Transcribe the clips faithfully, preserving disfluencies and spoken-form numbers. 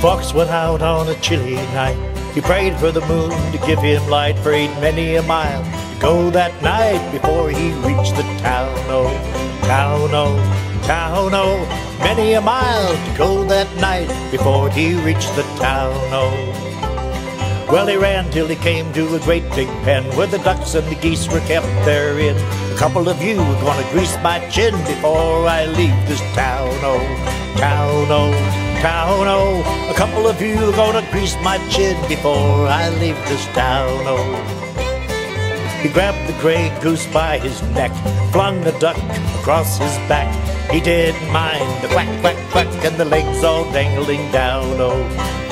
fox went out on a chilly night. He prayed for the moon to give him light, prayed many a mile to go that night before he reached the town. Oh, town, oh, town, oh, many a mile to go that night before he reached the town. Oh. Well, he ran till he came to a great big pen where the ducks and the geese were kept therein. A couple of you are gonna grease my chin before I leave this town, oh, town, oh, town, oh. A couple of you are gonna grease my chin before I leave this town, oh. He grabbed the gray goose by his neck, flung the duck across his back. He didn't mind the quack, quack, quack, and the legs all dangling down, oh,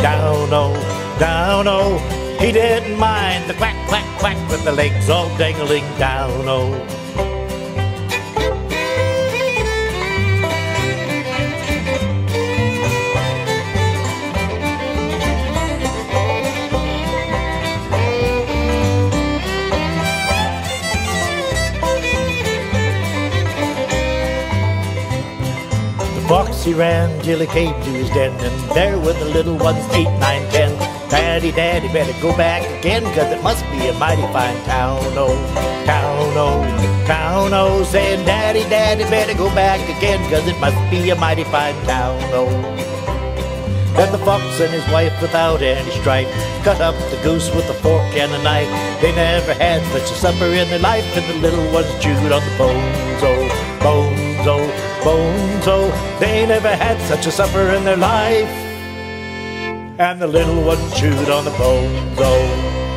down, oh, down, oh. He didn't mind the quack, quack, quack with the legs all dangling down, oh. The fox he ran till he came to his den, and there were the little ones, eight, nine, ten. Daddy, daddy, better go back again, 'cause it must be a mighty fine town, oh, town, oh, town, oh. Saying, daddy, daddy, better go back again, 'cause it must be a mighty fine town, oh. Then the fox and his wife, without any strife, cut up the goose with a fork and a knife. They never had such a supper in their life, and the little ones chewed on the bones, oh, bones, oh, bones, oh. They never had such a supper in their life, and the little one chewed on the bones, oh.